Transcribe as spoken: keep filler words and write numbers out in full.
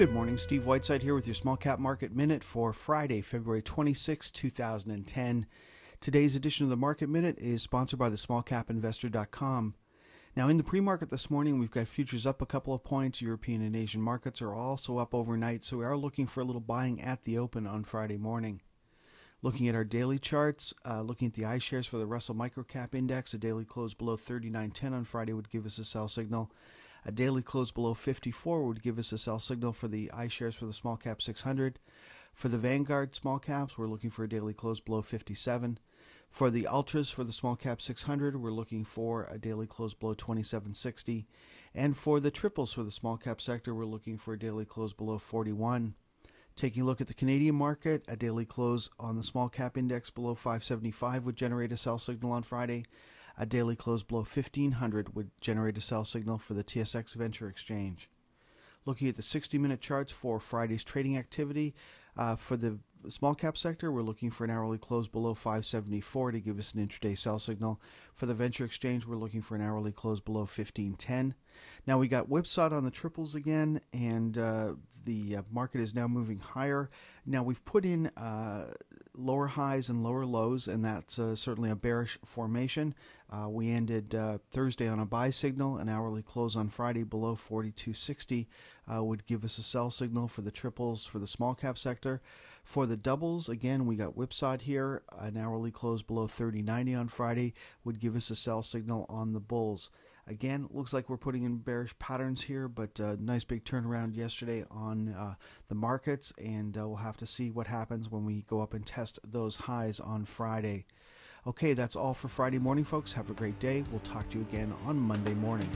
Good morning, Steve Whiteside here with your Small Cap Market Minute for Friday, February twenty-sixth, two thousand ten. Today's edition of the Market Minute is sponsored by the small cap investor dot com. Now, in the pre-market this morning, we've got futures up a couple of points. European and Asian markets are also up overnight, so we are looking for a little buying at the open on Friday morning. Looking at our daily charts, uh, looking at the iShares for the Russell Microcap Index, a daily close below thirty-nine ten on Friday would give us a sell signal. A daily close below fifty-four would give us a sell signal for the iShares for the small cap six hundred. For the Vanguard small caps, we're looking for a daily close below fifty-seven. For the Ultras for the small cap six hundred, we're looking for a daily close below twenty-seven sixty. And for the triples for the small cap sector, we're looking for a daily close below forty-one. Taking a look at the Canadian market, a daily close on the small cap index below five seventy-five would generate a sell signal on Friday. A daily close below fifteen hundred would generate a sell signal for the T S X venture exchange. Looking at the sixty minute charts for Friday's trading activity, uh, for the small cap sector, we're looking for an hourly close below five seventy-four to give us an intraday sell signal. For the venture exchange, we're looking for an hourly close below fifteen ten. Now we got whipsawed on the triples again, and uh, the market is now moving higher. Now we've put in uh, lower highs and lower lows, and that's uh, certainly a bearish formation. Uh, we ended uh, Thursday on a buy signal. An hourly close on Friday below forty-two sixty uh, would give us a sell signal for the triples for the small cap sector. For the doubles, again, we got whipsawed here. An hourly close below thirty ninety on Friday would give us a sell signal on the bulls. Again, looks like we're putting in bearish patterns here, but uh, nice big turnaround yesterday on uh, the markets, and uh, we'll have to see what happens when we go up and test those highs on Friday. Okay, that's all for Friday morning, folks. Have a great day. We'll talk to you again on Monday morning.